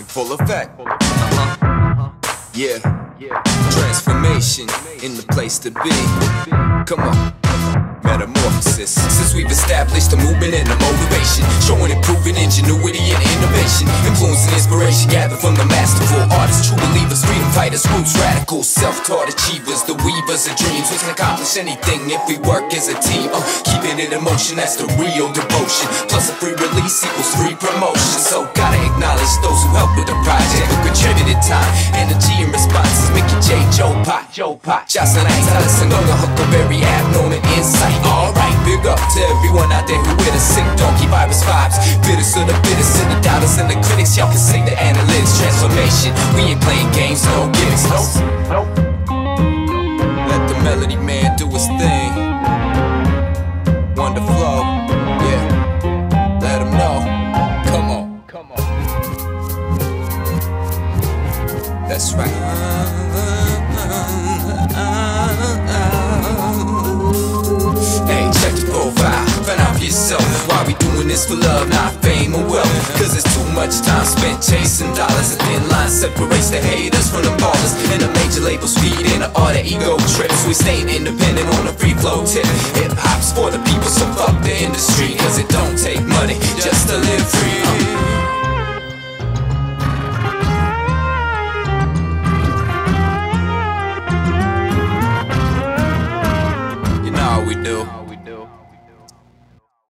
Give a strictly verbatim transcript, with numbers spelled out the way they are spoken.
in full effect. Uh-huh. Yeah, transformation in the place to be. Come on, metamorphosis. Since we've established a movement and a motivation, showing and proving ingenuity and innovation, influence and inspiration gathered from the masterful artists, true believers, freedom fighters, roots, radicals, self-taught achievers, the weavers of dreams. We can accomplish anything if we work as a team. Uh, keeping it in motion, that's the real devotion. Plus a free release equals free promotion. So gotta acknowledge those who helped with the project, who contributed time, energy, and responses. Mickey J, Joe Pop, Joe Pop, Jahson Ites, Alison Gunga, Huckleberry, abnormal insight. Alright, big up to everyone out there who with us. Sick Donkey Virus vibes, bitters of the bitters, and the doubters and the critics. Y'all can say the analytics. Transformation, we ain't playing games, no gimmicks. Nope, nope. Let the melody man do his thing. Wonderflo, yeah. Let him know. Come on, come on. That's right. Hey, check the profile. Find out for yourself. Why we doing this for love, not fame or wealth? Cause it's too much time spent chasing dollars. A thin line separates the haters from the ballers. And the major labels feed into all the ego trips. We staying independent on a free flow tip. Hip hop's for the people, so fuck the industry. Cause it don't take money just to live free. Um,